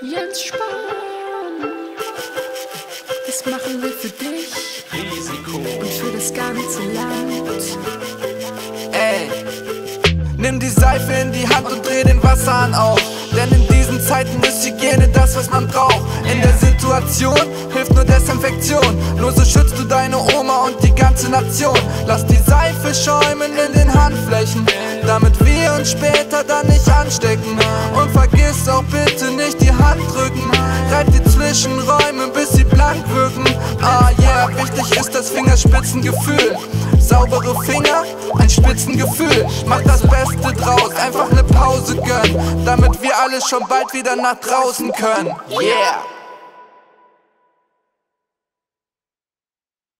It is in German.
Jens Spahn, das machen wir für dich Risiko und für das ganze Land. Ey, nimm die Seife in die Hand und dreh den Wasserhahn auf, denn in diesen Zeiten ist Hygiene das, was man braucht. In der Situation hilft nur Desinfektion, nur so schützt du deine Oma und die ganze Nation. Lass die Seife schäumen in den Handflächen, damit wir uns später dann nicht anstecken. Und vergiss auch bitte nicht die Hand drücken, reib die Zwischenräume, bis sie blank wirken. Ah yeah, wichtig ist das Fingerspitzengefühl, saubere Finger, ein Spitzengefühl. Mach das Beste draus, einfach eine Pause gönnen, damit wir alle schon bald wieder nach draußen können. Yeah!